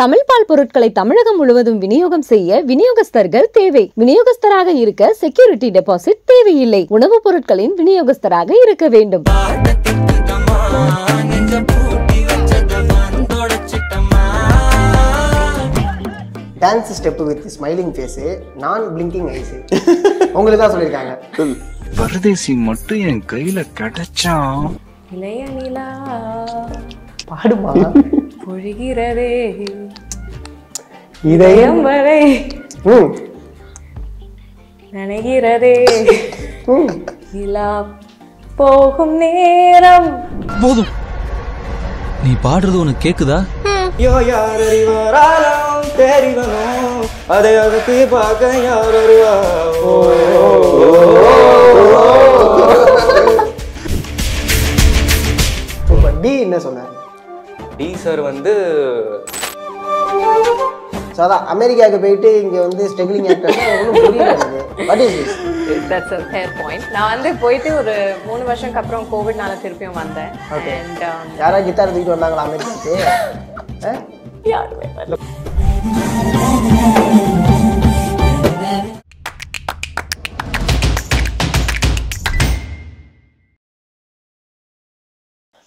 தமிழ் பால் பொருட்களை தமிழகம் முழுவதும் விநியோகம் செய்ய விநியோகஸ்தர்கள் தேவை. விநியோகஸ்தராக இருக்க செக்யூரிட்டி டெபாசிட் தேவையில்லை. உணவுப் பொருட்களின் விநியோகஸ்தராக இருக்க வேண்டும். Dance step with smiling face, நான் பிளிங்கிங் ஐஸ். உங்களுக்கு தான் சொல்லிருக்காங்க. பரதேசி மட்டும் என் கையில கடச்சா இளைய நீலா பாடுமா பொழிகிறதே இதயம் வரை நனைகிறதே நிலா போகும் நேரம். போதும், நீ பாடுறது உனக்கு கேக்குதா? யோ யார் அறிவாரோ தெரிவனோ அதை அகத்தி பார்க்க யார் அறிவா. டி என்ன சொன்னார்? டி சார் வந்து சாதா அமெரிக்காக்கு போயிட்டு இங்க வந்து ஸ்ட்ரகிளிங் ஆக்டர்னா ஒண்ணு புரியல. What is this? That's a fair point. நான் வந்து போயிட்டு ஒரு 3 வருஷத்துக்கு அப்புறம் கோவிட்னால திருப்பியும் வந்தேன். அண்ட் யாரா கிட்டார் தூக்கிட்டு வந்தாங்களா அமெரிக்காக்கு? யார் வேற?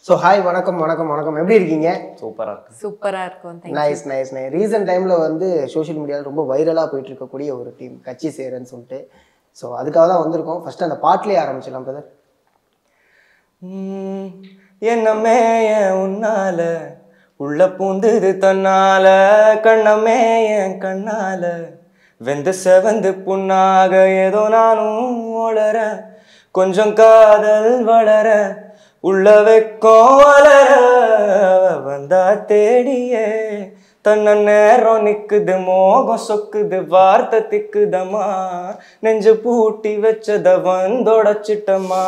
ஸோ ஹாய், வணக்கம் வணக்கம் வணக்கம். எப்படி இருக்கீங்க? சூப்பராக இருக்கும், சூப்பராக இருக்கும். Nice nice nice. ரீசெண்ட் டைமில் வந்து சோஷியல் மீடியாவில் ரொம்ப வைரலாக போயிட்டு இருக்கக்கூடிய ஒரு டீம் கட்சி சேரன்னு சொல்லிட்டு, ஸோ அதுக்காக தான் வந்திருக்கோம். ஃபஸ்ட்டு அந்த பாட்டிலே ஆரம்பிச்சிடலாம் பிரதர். என்னமே என் உன்னால உள்ள பூந்துது தன்னால கண்ணமே என் கண்ணால வெந்து செவந்து புண்ணாக ஏதோ நானும் ஒளர கொஞ்சம் காதல் வளர உள்ள வைக்கோல வந்தா தேடியே தன்ன நேரம் நிக்குது மோகம் சொக்குது வார்த்தை திக்குதமா நெஞ்சு பூட்டி வச்சத வந்தோடச்சிட்டமா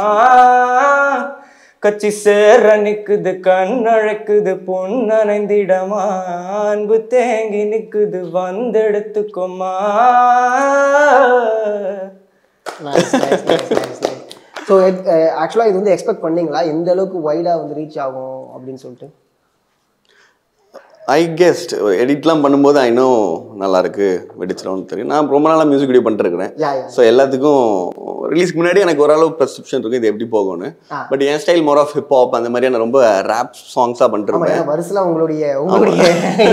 கட்சி சேர நிக்குது கண்ணழைக்குது பொன்னணைந்திடமா அன்பு தேங்கி நிக்குது வந்தெடுத்துக்கோமா. ஸோ ஆக்சுவலாக இது வந்து எக்ஸ்பெக்ட் பண்ணிங்களா எந்த அளவுக்கு வைடாக வந்து ரீச் ஆகும் அப்படின்னு சொல்லிட்டு? ஐ கெஸ்ட் எடிட்லாம் பண்ணும்போது ஐ நோ நல்லாயிருக்கு வெடிச்சிடும்னு தெரியும். நான் ரொம்ப நாளாக மியூசிக் வீடியோ பண்ணிட்டுருக்கிறேன். ஸோ எல்லாத்துக்கும் ரிலீஸ்க்கு முன்னாடி எனக்கு ஓரளவு பெர்செப்ஷன் இருக்கும் இது எப்படி போகும்னு. பட் என் ஸ்டைல் மோர் ஆஃப் ஹிப்ஹாப் அந்த மாதிரியான ரொம்ப ரேப் சாங்ஸாக பண்ணிட்டுருப்பேன். வருஷம்லாம் உங்களுடைய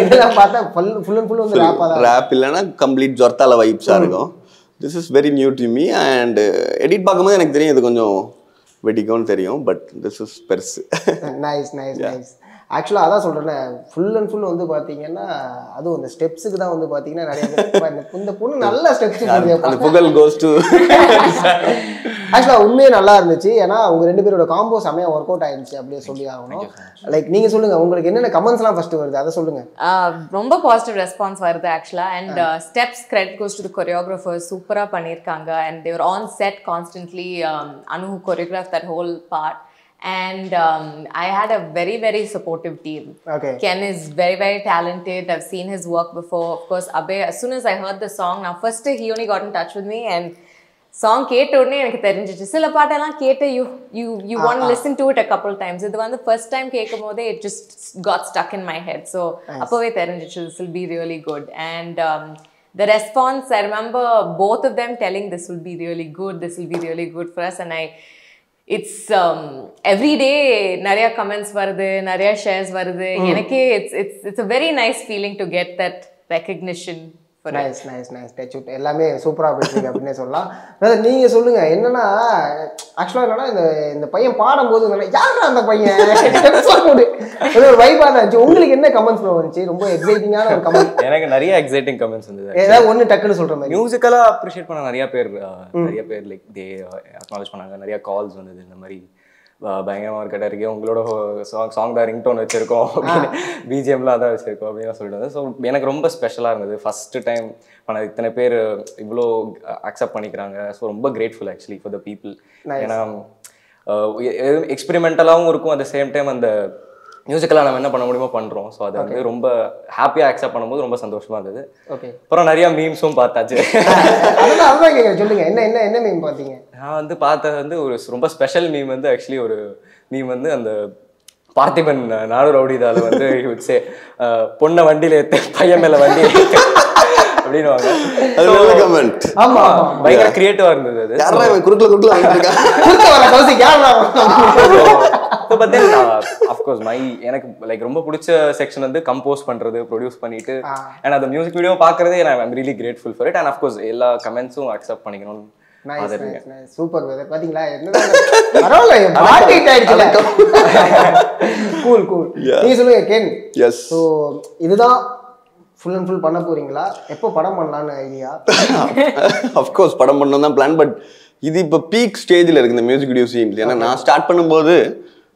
இதெல்லாம் பார்த்தா ஃபுல் அண்ட் ஃபுல் வந்து ரேப் இல்லைன்னா கம்ப்ளீட் ஜொர்த்தால வைப்ஸாக இருக்கும். This is very new to me and edit பார்க்கும்போது எனக்கு தெரியும் இது கொஞ்சம் வெடிக்கும்னு தெரியும். பட் this is பெருசு. Nice nice nice. ஆக்சுவலாக அதான் சொல்கிறேன், ஃபுல் அண்ட் ஃபுல் வந்து பார்த்தீங்கன்னா அதுவும் அந்த ஸ்டெப்ஸுக்கு தான் வந்து பார்த்தீங்கன்னா நிறைய இந்த பொண்ணு நல்ல ஸ்டெப்ஸ் அந்த புகழ் கோஸ் டு. ஆக்சுவலாக உண்மையே நல்லா இருந்துச்சு, ஏன்னா அவங்க ரெண்டு பேரோட காம்போ செமையாக ஒர்க் அவுட் ஆயிடுச்சு அப்படியே சொல்லி ஆகணும். லைக் நீங்கள் சொல்லுங்கள், உங்களுக்கு என்னென்ன கமெண்ட்ஸ்லாம் ஃபஸ்ட்டு வருது அதை சொல்லுங்கள். ரொம்ப பாசிட்டிவ் ரெஸ்பான்ஸ் வருது ஆக்சுவலாக. And steps credit goes to the choreographers, சூப்பராக பண்ணியிருக்காங்க. And they were on set constantly Anu who choreograph that whole part. And I had a very, very supportive team. Okay. Ken is very, very talented. I've seen his work before. Of course, Abhay, as soon as I heard the song, now first he only got in touch with me and song கேட்டோடனே எனக்கு தெரிஞ்சிச்சு. சில பாட்டெல்லாம் கேட்டு you want to listen to it a couple times. இது வந்து first time கேட்கும்போதே it just got stuck in my head. So அப்பவே தெரிஞ்சிச்சு this will be really good. And the response, I remember both of them telling this will be really good, this will be really good for us. And I it's every day nariya comments varudhu, nariya shares varudhu. Enakku it's a very nice feeling to get that recognition for nice it. Nice nice touch it ellame super ah poirukke appadine solla brother neenga solunga enna na actually enna indha paiyan paadumbodhu nalla yaara andha paiyan sollunga oru vibe aanchu. Ungalku enna comments varunchi? Romba exciting ana oru comment. Enakku nariya exciting comments vandhudu. Edha onnu takku solra mari musicala appreciate panna nariya per like they acknowledge pannanga. Nariya calls vandhudu indha mari பயங்கரமாக இருக்கட்டா இருக்கே உங்களோட song தான் ringtone வச்சுருக்கோம் அப்படின்னு பிஜிஎம்லாம் அதான் வச்சுருக்கோம் அப்படின்லாம் சொல்லிட்டு வந்து. ஸோ எனக்கு ரொம்ப ஸ்பெஷலாக இருந்தது ஃபஸ்ட்டு டைம் ஆனால் இத்தனை பேர் இவ்வளோ அக்செப்ட் பண்ணிக்கிறாங்க. ஸோ ரொம்ப grateful actually for the people. ஏன்னா எக்ஸ்பெரிமெண்டலாகவும் இருக்கும், அட் த சேம் டைம் அந்த மியூசிக்கெல்லாம் நம்ம என்ன பண்ண முடியுமோ பண்ணுறோம். ஸோ அது வந்து ரொம்ப ஹாப்பியாக அக்செப்ட் பண்ணும்போது ரொம்ப சந்தோஷமாக இருந்தது. ஓகே, அப்புறம் நிறையா மீம்ஸும் பார்த்தாச்சு. சொல்லுங்கள் என்ன என்ன என்ன மீம் பார்த்தீங்க? நான் வந்து பார்த்தது வந்து ஒரு ரொம்ப ஸ்பெஷல் மீம் வந்து ஆக்சுவலி ஒரு மீம் வந்து அந்த பார்த்திபன் நானூறு ரவுடிதால வந்து இவச்சே பொண்ணை வண்டியில ஏற்ற பையன் மேல வண்டி அப்படின்னு வாங்க. அது நல்ல கமெண்ட். ஆமா பயங்கர கிரியேட்டிவா இருந்தது. அது யாரா இவன் குறுக்குல குறுக்குல வந்துட்டான். குறுக்க வர கௌசி யாரா? So but then of course my எனக்கு லைக் ரொம்ப பிடிச்ச செக்ஷன் வந்து கம்போஸ் பண்றது, ப்ரொடியூஸ் பண்ணிட்டு and அந்த மியூзик வீடியோ பார்க்கிறதே I am really grateful for it and of course எல்லா கமெண்ட்ஸும் அக்செப்ட் பண்ணிக்கணும். Nice, nice, nice. Super brother. பாத்தீங்களா என்னடா பரவாயில்லை பார்ட்டி டைட்ல கூல் கூல் நீ சொல்லுங்க கேன். Yes. So இதுதான் ஃபுல் அண்ட் ஃபுல் பண்ண போறீங்களா? எப்போ படம் பண்ணலாம்னு ஐடியா? ஆஃப் கோர்ஸ் படம் பண்ணணும் தான் பிளான். பட் இது இப்போ பீக் ஸ்டேஜில் இருக்குது இந்த மியூசிக் வீடியோ சீன். ஏன்னா நான் ஸ்டார்ட் பண்ணும்போது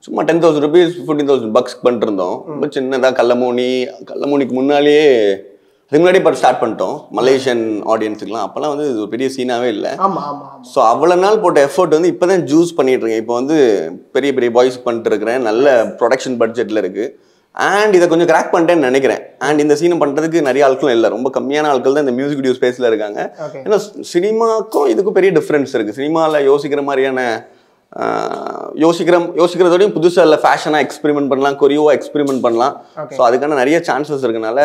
சும்மா $10,000 $15,000 பண்ணிட்டுருந்தோம். ரொம்ப சின்னதாக கல்லமோனிக்கு முன்னாலேயே அதுக்கு முன்னாடி பட் ஸ்டார்ட் பண்ணிட்டோம் மலேசியன் ஆடியன்ஸுக்குலாம். அப்போலாம் வந்து இது பெரிய சீனாகவே இல்லை. ஸோ அவ்வளோ நாள் போட்ட எஃபர்ட் வந்து இப்போ தான் ஜூஸ் பண்ணிகிட்ருக்கேன். இப்போ வந்து பெரிய பெரிய பாய்ஸ் பண்ணிட்டுருக்கிறேன். நல்ல ப்ரொடக்ஷன் பட்ஜெட்டில் இருக்குது அண்ட் இதை கொஞ்சம் கிராக் பண்ணிட்டேன்னு நினைக்கிறேன். அண்ட் இந்த சீனை பண்ணுறதுக்கு நிறைய ஆட்களும் இல்லை, ரொம்ப கம்மியான ஆட்கள் தான் இந்த மியூசிக் வீடியோ ஸ்பேஸில் இருக்காங்க. ஏன்னா சினிமாக்கும் இதுக்கும் பெரிய டிஃப்ரென்ஸ் இருக்குது. சினிமாவில் யோசிக்கிற மாதிரியான யோசிக்கிறதோடையும் புதுசாக இல்லை, ஃபேஷனாக எக்ஸ்பெரிமெண்ட் பண்ணலாம், கொரியோவாக எக்ஸ்பெரிமெண்ட் பண்ணலாம். ஸோ அதுக்கான நிறைய சான்சஸ் இருக்கனால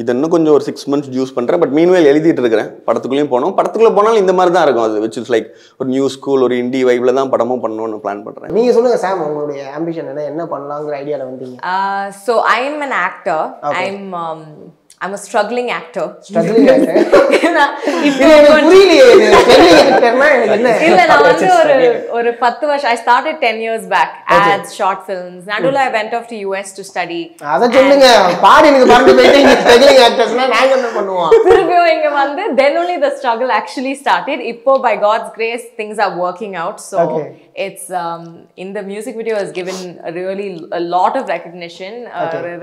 இது இன்னும் கொஞ்சம் ஒரு 6 months யூஸ் பண்ணுறேன். பட் மீன்வேல் எழுதிட்டு இருக்கிறேன். படத்துக்குள்ளேயும் போனோம், படத்துக்குள்ளே போனாலும் இந்த மாதிரி தான் இருக்கும். அது விச் இஸ் லைக் ஒரு நியூ ஸ்கூல், ஒரு இண்டி வைப்ல தான் படமும் பண்ணணும்னு பிளான் பண்ணுறேன். நீங்கள் சொல்லுங்கள் சாம், உங்களுடைய ஆம்பிஷன் என்ன, என்ன பண்ணலாங்கிற ஐடியாவில் வந்தீங்க? So I am an actor. I'm a struggling actor. Struggling actor? I started 10 years back as short films. Nadula, I went off to US to study. Then only the struggle actually started. Ippo, by God's grace, things are working out. So it's in the music video has given really a lot of recognition.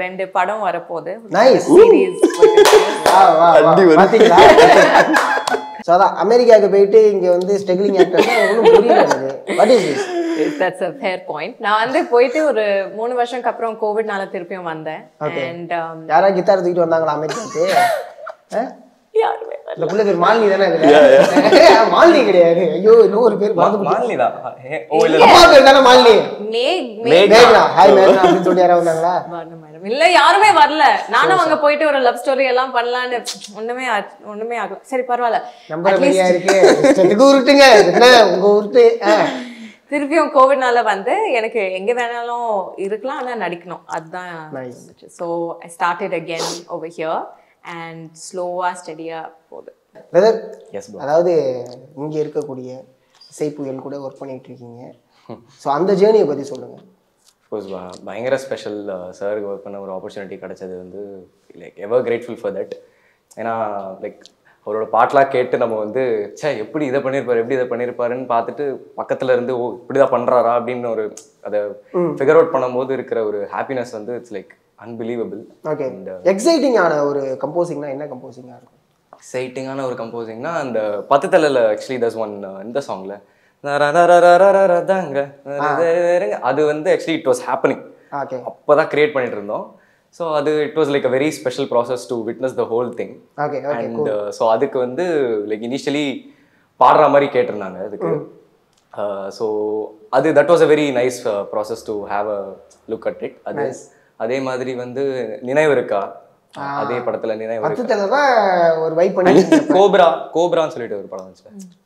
Rende padam varapode. Nice. Series. அமெரிக்காவுக்கு போயிட்டு இங்க வந்து struggling actors ஒன்றும் புரியல. What is this? That's a fair point. நான் வந்து போயிட்டு ஒரு 3 வருஷத்துக்கு அப்புறம் கோவிட்னால திருப்பியும் வந்தேன். And யாரா கிட்டார் தூக்கிட்டு வந்தாங்களா அமெரிக்காவுக்கு? யாருமே இல்ல. புள்ள பேர் மாலினி தானே? இல்ல மாலினி கிடையாது. ஐயோ இன்னொரு பேர் மறந்து மாலினி தான். ஓ இல்ல அம்மா பேர் தான மாலினி. மேக்னா ஹாய் மேக்னா அப்படி சொல்லி யாரா வந்தாங்களா? இல்ல யாருமே வரல. நானும் அங்க போயிட்டு ஒரு லவ் ஸ்டோரி எல்லாம் பண்ணலாம்னு ஒண்ணுமே ஆகல. சரி பரவாயில்ல நம்ம ரெடியா இருக்கு. செத்துக்கு உருட்டுங்க என்ன உங்க உருட்டு. திருப்பியும் கோவிட்னால வந்து எனக்கு எங்க வேணாலும் இருக்கலாம், ஆனா நடிக்கணும் அதுதான் இருந்துச்சு. So I started again over here and ஸ்லோவா ஸ்டெடியா போகுது. அதாவது இங்க இருக்கக்கூடிய இசைப்புயல் கூட ஒர்க் பண்ணிட்டு இருக்கீங்க. ஸோ அந்த ஜேர்னியை பத்தி சொல்லுங்க. பயங்கர ஸ்பெஷல் சாருக்கு ஒர்க் பண்ண ஒரு ஆப்பர்ச்சுனிட்டி கிடைச்சது வந்து like ever grateful for that. ஏன்னா லைக் அவரோட பாட்டெலாம் கேட்டு நம்ம வந்து சே எப்படி இதை பண்ணியிருப்பார், எப்படி இதை பண்ணியிருப்பாருன்னு பார்த்துட்டு பக்கத்தில் இருந்து ஓ இப்படிதான் பண்ணுறாரா அப்படின்னு ஒரு அதை ஃபிகர் அவுட் பண்ணும்போது இருக்கிற ஒரு ஹாப்பினஸ் வந்து இட்ஸ் லைக் அன்பிலீவபிள். ஓகே, எக்ஸைட்டிங்கான ஒரு கம்போசிங்னா என்ன கம்போசிங்காக இருக்கும்? எக்ஸைட்டிங்கான ஒரு கம்போசிங்னா அந்த பத்து தலையில் ஆக்சுவலி தஸ் ஒன் இந்த சாங்கில் அது வந்து ஆக்சுவலி இட் வாஸ் ஹேப்பனிங். அப்போதான் கிரியேட் பண்ணிட்டு இருந்தோம். ஸோ அது it was like a very special process to witness the whole thing. And so அதுக்கு வந்து லைக் இனிஷியலி பாடுற மாதிரி கேட்டிருந்தாங்க அதுக்கு. ஸோ அது that was a very nice process to have a look at it. அது அதே மாதிரி வந்து நினைவு இருக்கா அதே படத்துல கோப்ரான்னு சொல்லிட்டு ஒரு படம் வந்துச்சு.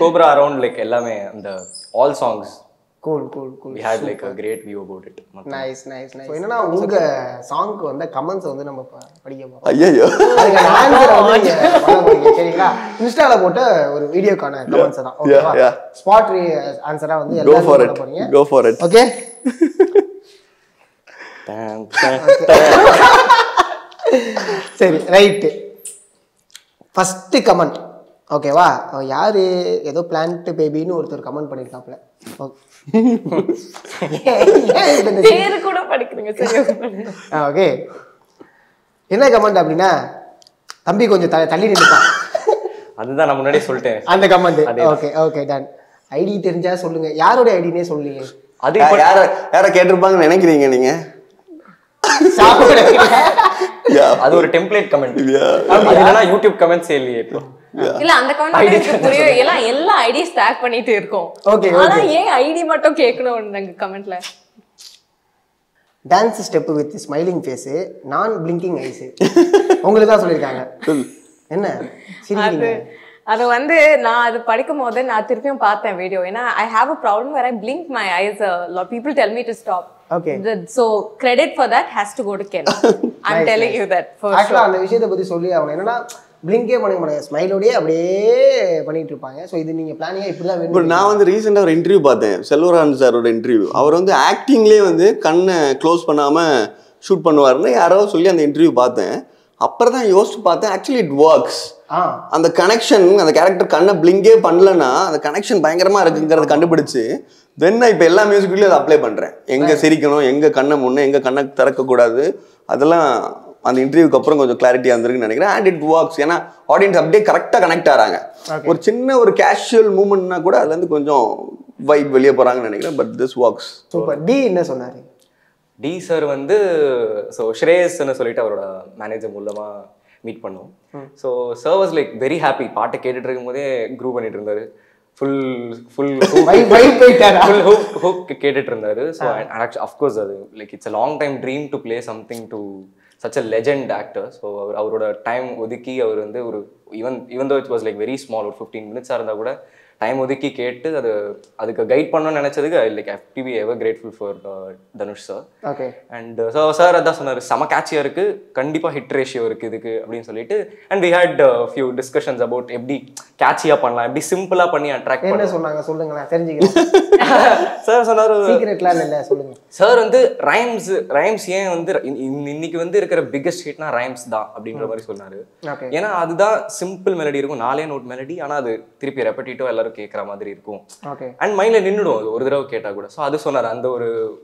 கோப்ரா அரௌண்ட் லைக் எல்லாமே அந்த all songs. Cool cool cool. We had like a great view about it. Nice nice nice. So என்னன்னா உங்க சாங்க்கு வந்த கமெண்ட்ஸ் வந்து நம்ம படிக்க போறோம். ஐயோ அதுக்கு ஆன்சர் வந்து சரிங்களா இன்ஸ்டால போட்ட ஒரு வீடியோக்கான கமெண்ட்ஸ் தான். ஓகேவா ஸ்பாட் ஆன்சரா வந்து எல்லாரும் போட போறீங்க. Go for it. Okay. சரி ரைட். ஃபர்ஸ்ட் கமெண்ட் ஓகேவா யாரு ஏதோ பிளான்ட் பேபின்னு ஒருத்தர் கமெண்ட் பண்ணிருக்காப்ல. ஓகே என்ன கமெண்ட் அப்படின்னா தம்பி கொஞ்சம் தள்ளி நினைப்பான். அதுதான் நான் முன்னாடியே சொல்லிட்டேன் அந்த comment. Okay okay done. ID தெரிஞ்சா சொல்லுங்க, யாரோட ஐடினே சொல்லுங்க. அது யார யார கேட்டிருப்பாங்கன்னு நினைக்கிறீங்க நீங்க? அது ஒரு டெம்ப்ளேட் கமெண்ட். அதனால யூடியூப் கமெண்ட்ஸ் இல்லையே இப்போ. Dance step with smiling face, non-blinking eyes. உங்களுக்கு தான் சொல்லிருக்காங்க. என்ன? சிரிக்கிறீங்க. அது வந்து நான் அது படிக்கும்போது நான் திருப்பியும் பார்த்தேன் வீடியோ. ஏனா I have a problem where I blink my eyes. A lot of people tell me to stop. Okay. So credit for that has to go to Ken. I'm telling you that for sure. actually அந்த விஷயத்தை பத்தி சொல்லி ஆவணும். என்னன்னா Blinking money, smile or so you need plan here. But now on the recent interview, Selvaran sir interview. Our on the acting lay on the can close panama shoot panwarna arrow solely on the interview bathe. Upper than yours path actually it works. And the connection and the character canna blinke panlana, the connection bangarama. Then I bella music apply pandra. Enga Sirikano, Enga Kana Muna, Enga Kana Taraka Koda, Adala. And the interview clarity and it works. The audience update correct connect. Or casual movement vibe but this works. Super. D is what D sir so Shreyas manager meet so sir was like very happy. Part grew full hook so and of course like it's a long time dream to play something to. Such a legend actor, so our time odiki, even though it was like very small, 15 minutes, time odiki kate, adhika guide pannon nanachadhika, like I have to be ever grateful for Dhanush sir. Okay. And so sir adha sonar, sama catchy irukku, kandipa hit ratio irukku idhukku appdinu solittu, and we had a few discussions about eppadi catchy ah pannalam, eppadi simple ah panni attract pannalam. Enna sonnanga solunga therinjikira. Sir sonar secret la illa solunga. Sir vandu rhymes yen vandu innikku vandu irukra biggest hit na rhymes da appdindra mari sonnaru. Okay. Yena adhu da simple melody irukum, naale note melody, ana adhu thirupi repetitive ellaru kekra maadhiri irukum. Okay. And mind la ninnudum oru thadava keta kuda. So adhu sonnaru andha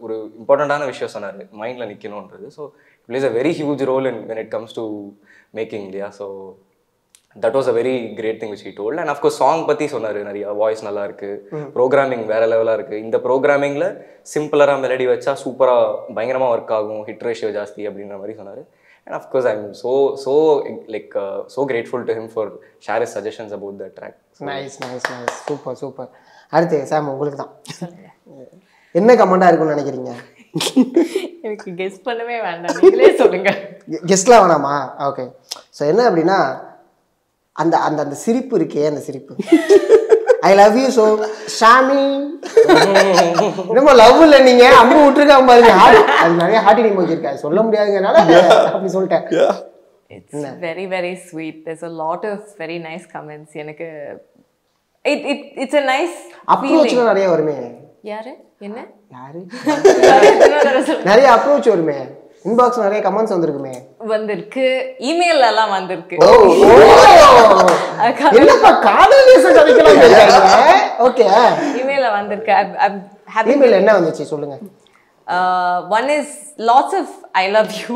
oru important ana vishayam sonnaru mind la nikkanumnradhu. So it plays a very huge role in when it comes to making India. So that was a very great thing which he told, and of course song patti sonnaru nariya voice nalla irukku, programming vera level ah irukku, indha programming la simpler ah melody vecha super ah bayangarama work agum, hit ratio jaasti abindra mari sonnaru. And of course I'm so grateful to him for sharing his suggestions about the track. So, nice super arthe sam ungalku dhaan enna comment ah irukku nenikireenga. எனக்கு guess பண்ணவே வேண்டாம், நீங்களே சொல்லுங்க. கெஸ்லாம் வேணாமா? Okay. So என்ன அப்படினா அந்த அந்த அந்த சிரிப்பு இருக்கே, அந்த சிரிப்பு I love you so Shami நம்ம லவ்ல நீங்க அம்பு விட்டுருக்காங்க பாருங்க, அது நிறைய ஹார்ட் இமோஜி இருக்கா, சொல்ல முடியாதுனால அப்படி சொல்லிட்டேன். It's very very sweet. There's a lot of very nice comments. எனக்கு it's a nice approach நிறைய வருமே. யாரு என்ன யாரு நிறைய approach வருமே, inbox நிறைய comments வந்திருக்குமே, வந்திருக்கு ஈமெயில் எல்லாம் வந்திருக்கு. ஓ என்னப்பா காலையில சடிக்கலாம் கேக்குறீங்க. ஓகே ஈமெயில வந்திருக்கு. ஹேப்பி ஈமெயில் என்ன வந்துச்சு சொல்லுங்க. One is lots of I love you.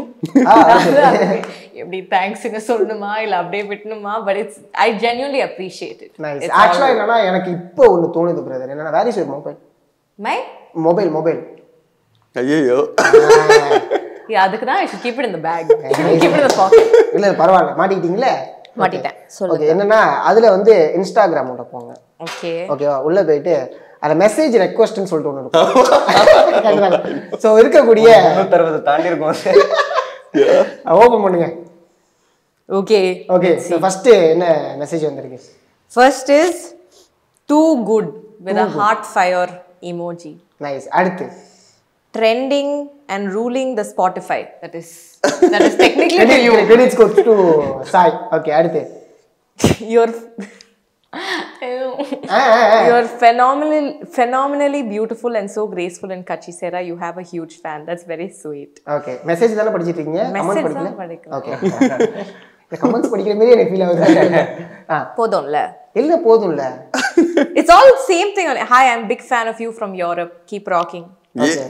எப்படி தேங்க்ஸ்ங்க சொல்லணுமா இல்ல அப்படியே விட்டணுமா? But it's I genuinely appreciate it. Nice. Actually என்னன்னா எனக்கு இப்போ ஒன்னு தோணுது பிரதர், என்னன்னா வாரிஸ் மொபைல் மை mobile ஐயோ அதுக்கு தான் I should keep it in the bag. Keep it in the pocket. இல்ல பரவாயில்லை, மாட்டிட்டீங்களே. மாட்டிட்டேன் சொல்லுங்க. ஓகே என்னன்னா அதுல வந்து இன்ஸ்டாகிராம் உள்ள போங்க. ஓகே ஓகேவா, உள்ள போய்ட்டு அத மெசேஜ் ரிக்வெஸ்ட் ன்னு சொல்லிட்டு ஒன்னு இருக்கும். சோ இருக்க கூடிய 160 தாண்டி இருக்கும், ஓபன் பண்ணுங்க. ஓகே ஓகே சோ ஃபர்ஸ்ட் என்ன மெசேஜ் வந்திருக்கு? First is too good with a heart fire emoji. Nice. அடுத்து trending and ruling the Spotify. That is technically you. Credits go to Sai. Okay, அடுத்து you're phenomenally beautiful and so graceful in Katchi Sera. You have a huge fan. That's very sweet. Okay. Message தான படிச்சிட்டு இருக்கீங்க, comment படிக்கல. Okay. இந்த comments படிக்கிற மாதிரி எனக்கு feel ஆகுது. போதும்ல இல்ல போதும்ல. It's all same thing. Hi, I'm big fan of you from Europe. Keep rocking. Okay.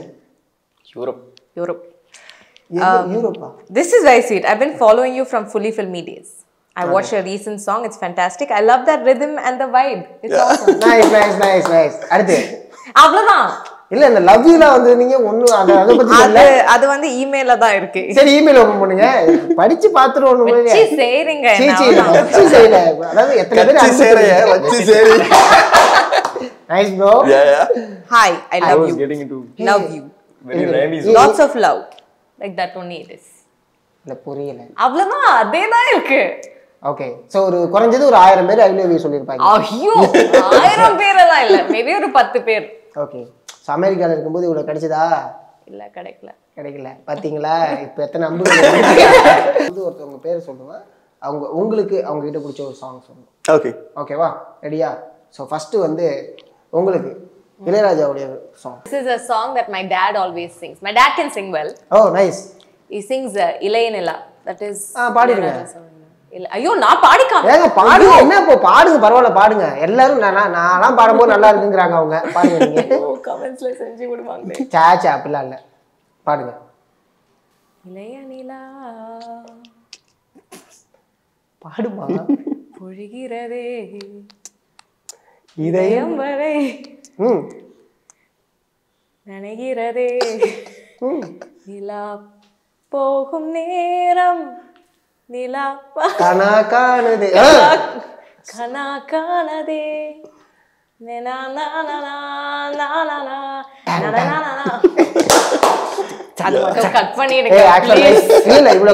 Europe. Europe. This is very sweet. I've been following you from Fully Filmy days. I watched your recent song. It's fantastic. I love that rhythm and the vibe. It's awesome. Nice. Aditya. Avladha. இல்ல இந்த லவ்யூல வந்து நீங்க ஒண்ணு அத பத்தி இல்ல அது வந்து ஈமெயில்ல தான் இருக்கு. சரி ஈமெயில் ஓபன் பண்ணுங்க. படிச்சு பாத்துறோம். கட்சி சேரங்க. கட்சி சேரங்க. அதாவது எத்தனை பேர் கட்சி சேரங்க. கட்சி சேரங்க. Nice bro. Yeah yeah. Hi, I love you. I was getting into love you. Very rarely. Lots of love. Like that only it is. இல்ல புரியல. அவ்ளோமா அதே தான் இருக்கு. Okay. So ஒரு குறஞ்சது ஒரு 1000 பேர் I love you சொல்லிருப்பாங்க. ஐயோ 1000 பேர் எல்லாம் இல்ல. மேபி ஒரு 10 பேர். Okay. அமெரிக்கால இருக்கும்போது இவ்வளவு கிடைச்சதா இல்ல கிடைக்கல கிடைக்கல பாத்தீங்களா இப்ப எத்தனை நம்புது ஒருத்தவங்க பேர் சொல்லுங்க அவங்க உங்களுக்கு அவங்க கிட்ட பிடிச்ச ஒரு சாங் சொல்லுங்க ஓகே ஓகேவா ரெடியா சோ ஃபர்ஸ்ட் வந்து உங்களுக்கு இளையராஜாவுடைய song this is a song that my dad always sings my dad can sing well oh nice he sings Ilayanila that is பாடிடுங்க ஐயோ நான் பாடிக்காம ஏங்க பாடுங்க என்ன போ பாடுங்க பரவாயில்லை பாடுங்க எல்லாரும் நான்லாம் பாடும்போது நல்லா இருக்குங்கறாங்க அவங்க பாடுங்க நீங்க கமெண்ட்ஸ்ல செஞ்சு விடுவாங்க சாச்சா அப்பல இல்ல பாடுங்க இளையநிலா பாடுமா பொழிகிறதே இதயம் வரை நனைகிறதே நிலா போகும் நேரம் நிலா கனா காணதே கனா காணதே நனா நனா நனா நனா சாட் மட்டும் கட் பண்ணிடுங்க ஏய் ஆக்சுவலி இல்ல இவ்ளோ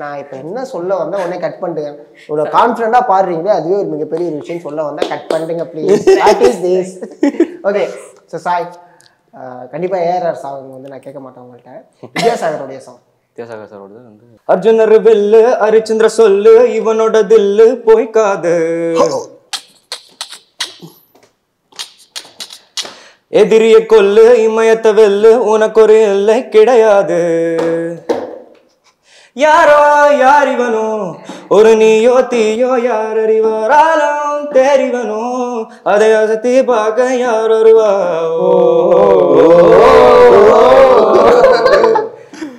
நான் இப்ப என்ன சொல்ல வந்தா உடனே கட் பண்ணிடுங்க இவ்ளோ கான்ஃபிடண்டா பாடுறீங்களே அதுவே ஒரு மிகப்பெரிய விஷயம் சொல்ல வந்தா கட் பண்ணிடுங்க please what is this okay so Sai கண்டிப்பா ஏஆர் சாங் வந்து நான் கேட்க மாட்டேன் உங்கள்ட்ட விஜயசாகர் உடைய சாங் அர்ஜுனர் வெல்லு அரிச்சந்திர சொல்லு இவனோட தில்லு போய்க்காது எதிரிய கொல்லு இமயத்த வெல்லு உனக்கு ஒரு எல்லை கிடையாது யாரோ யார் இவனோ ஒரு நீயோ தீயோ யார் அறிவாராலும் தெரிவனோ அதை அசத்தி பார்க்க யார் வருவா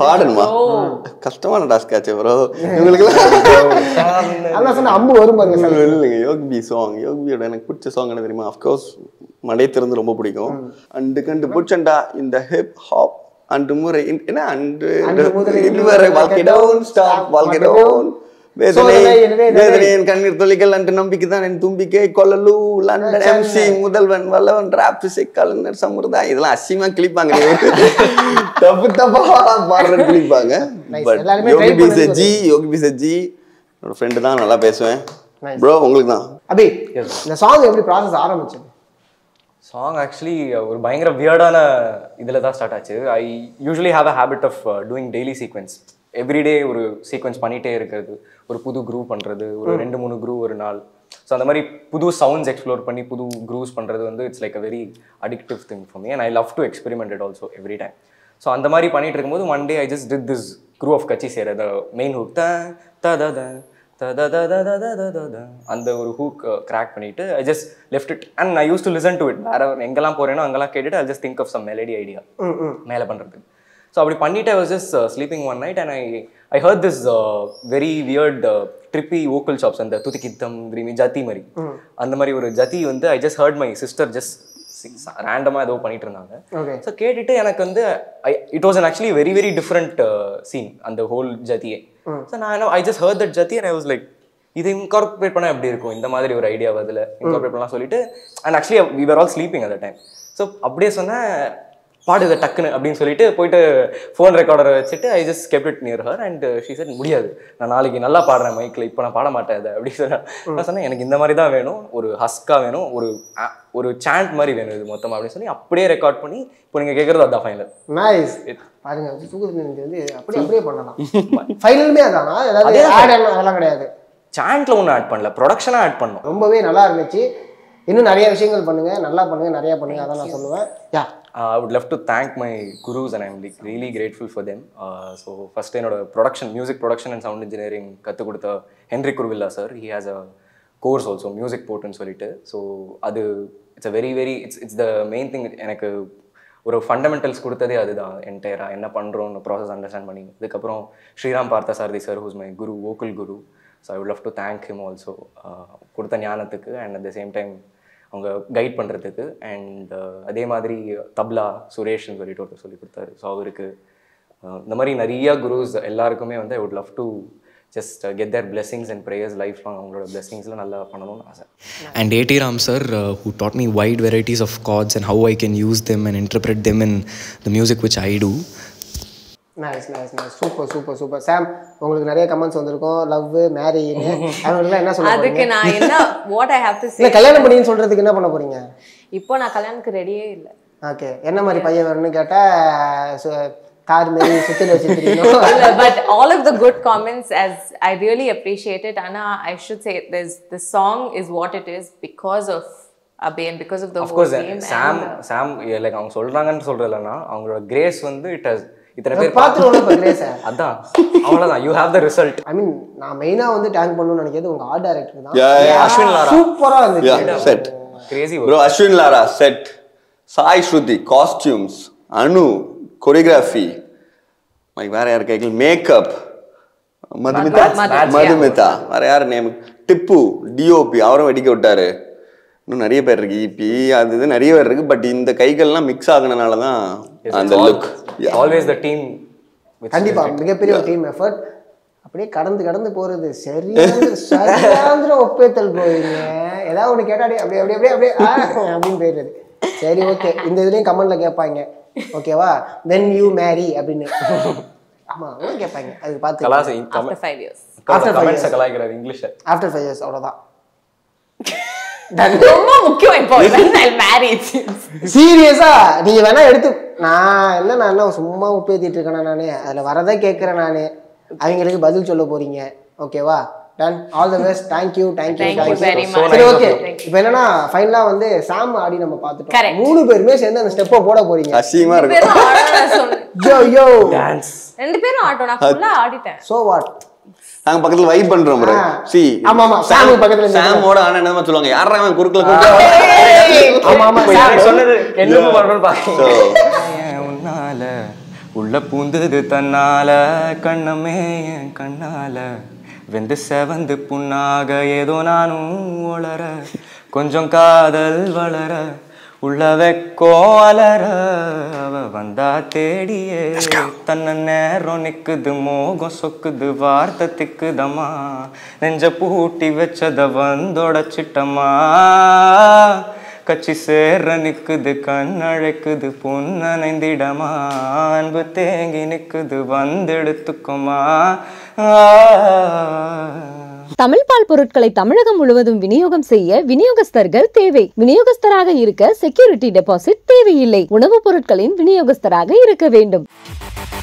பாடணுமா கஷ்டமான டாஸ்க் ஆச்சு ப்ரோ உங்களுக்கு அதான் சொன்ன அம்பு வரும் பாருங்க இல்லைங்க யோகி சாங் யோகியோட எனக்கு பிடிச்ச சாங் என்ன தெரியுமா அஃப்கோர்ஸ் மடை திறந்து ரொம்ப பிடிக்கும் அண்டு கண்டு பிடிச்சண்டா இந்த ஹிப் ஹாப் அண்டு முறை என்ன அண்டு இதுவரை வாழ்க்கை டவுன் ஸ்டாப் வாழ்க்கை டவுன் வேதனை வேதனையின் கண்ணீர் துளிகள் அன்று நம்பிக்கைதான் என் தும்பிக்கை கொள்ளலூ லண்டன் எம்சி முதல்வன் வல்லவன் ராப் இசை கலைஞர் சமுதாயம் இதெல்லாம் அசிமா கிளிப்பாங்க தப்பு தப்பா பாடுறது கிளிப்பாங்க யோகி பிசஜி என்னோட ஃப்ரெண்டு தான் நல்லா பேசுவேன் ப்ரோ உங்களுக்கு தான் அபி இந்த சாங் எப்படி ப்ராசஸ் ஆரம்பிச்சது சாங் ஆக்சுவலி ஒரு பயங்கர வியர்டான இதில் தான் ஸ்டார்ட் ஆச்சு I usually have a habit of doing daily sequence everyday ஒரு சீக்வன்ஸ் பண்ணிகிட்டே இருக்கிறது ஒரு புது குரூவ் பண்ணுறது ஒரு 2-3 குரூவ் ஒரு நாள் ஸோ அந்த மாதிரி புது சவுண்ட்ஸ் எக்ஸ்ப்ளோர் பண்ணி புது குரூவ்ஸ் பண்ணுறது வந்து it's like a very addictive thing for me and I love to experiment it also every time so அந்த மாதிரி பண்ணிகிட்டு இருக்கும்போது one day I just did this groove of கட்சி சேர த மெயின் ஹூக் அந்த ஒரு ஹூக் கிராக் பண்ணிட்டு I just left it and I use to listen to it வேற எங்கெல்லாம் போகிறேனோ அங்கெல்லாம் கேட்டுட்டு I just think of some melody idea மேலே பண்ணுறதுக்கு So அப்படி பண்ணிட்டு I was just sleeping one night and I heard this very weird trippy vocal chops and the tutikitham dreamy jati mari and mari or jati vand I just heard my sister just randomly ஏதோ பண்ணிட்டு இருந்தாங்க so கேட்டிட்டு எனக்கு வந்து it was an actually very very different scene and the whole jati so I just heard that jati and I was like இதை incorporate பண்ணா எப்படி இருக்கும் இந்த மாதிரி ஒரு ஐடியா வரதுல இன்கார்பரேட் பண்ணலாம் சொல்லிட்டு and actually we were all sleeping at that time so அப்படியே சொன்னா பாடுது டக்குன்னு அப்படின்னு சொல்லிட்டு போயிட்டு ஃபோன் ரெக்கார்டரை வச்சுட்டு I just kept it near her and she said முடியாது நான் நாளைக்கு நல்லா பாடுறேன் மைக்கில் இப்போ நான் பாட மாட்டேன் அதை அப்படின்னு சொன்னேன் நான் சொன்னேன் எனக்கு இந்த மாதிரி தான் வேணும் ஒரு ஹஸ்கா வேணும் ஒரு சாண்ட் மாதிரி வேணும் இது மொத்தமாக அப்படின்னு சொல்லி அப்படியே ரெக்கார்ட் பண்ணி இப்போ நீங்கள் கேட்குறது அதுதான் ஃபைனல் நைஸ் பாருங்க வந்து அப்படி அப்படியே பண்ணலாம் ஃபைனலுமே அதானா அதெல்லாம் கிடையாது சாண்ட்ல ஒன்றும் ஆட் பண்ணல ப்ரொடக்ஷனாக ஆட் பண்ணோம் ரொம்பவே நல்லா இருந்துச்சு இன்னும் நிறைய விஷயங்கள் பண்ணுங்க நல்லா பண்ணுங்க நிறையா பண்ணுங்க அதான் நான் சொல்லுவேன் யா I would love to thank my gurus and I'm like really grateful for them. So first, production, music production and sound engineering, Henry Kurvilla sir, he has a course also, music portrait. So it's a it's the main thing. One of the fundamentals is the entire process understand money. Shriram Parthasar sir, who's my guru, vocal guru. So I would love to thank him also. And at the same time, guide pandrathu and adhe madri tabla Suresh nu solittu solli kuduttaru so avarku indha mari nariya gurus ellarkume I would love to just get their blessings and prayers lifelong avangala blessings la nalla pananum aasa. And A.T. Ram sir who taught me wide varieties of chords and how I can use them and interpret them in the music which I do. Nice, nice, nice. Super, super, super. Sam, you have comments on love, marriage. What I have to say. What do you want to do? Now, I'm ready. Okay. But all of the good comments, as I really appreciate it. Anna, I should say, the song is what it is because of Abhi and because of the whole team. Of course, Sam, like I'm saying, grace, it has... You have the result. I mean, I main tank art director. Yeah. Ashwin Lara. Super. Yeah, set. Crazy. Bro, Ashwin Lara, set. Sai Shruti, costumes. Anu, choreography. Makeup. Madhumita. Our name. Tippu, DOP. Our name. No, nariya per EP, adhu nariya but in the kaigal na mix agananala and the look. Yeah. Always the team. Kandipa, mega period team effort. Apdi kadandu poradhu seriyandra oppetal poyinga. Edha onu ketadi apdi appin poyiradu. Seri okay, indha idhiley comment la kepainga. Okay va, when you marry appinnu. Amma, oru kepainga. Adhu paathu. After 5 years. After 5 years kalaikkara English. After 5 years avladha. That's very important. I'll marry it. Serious? I don't know. Okay, done. All the best. Thank you. Thank you very much. Okay. Now, finally, Sam Adi. Correct. Yo. Dance. So what? I'm going to vibe. See, Sam oda ana enna solanga yarra avan kurukla kondu amma Sam solradhu ennu varvan paakku unnala ulla poondadhu tannala kanname kannala vende sevandu punnaga edho nanu olara konjam kaadal valara ulla vekko alara vanda thediye tanna nero nikkudu mogo sokkudu vaartha tikkudama nenja pootti vechada vandodachittama kachi sera nikkudu kannalekkudu punnanaindidama anbu thengi nikkudu vandeduthukkuma. Tamil Pal Porutkalai Tamilagam Muluvadhum Viniyogam Seyya Viniyogasthargal Thevai. Viniyogastaraga Irukka Security Deposit Thevai Illai. Unavu Porutkalin Viniyogastaraga Irukka Vendum.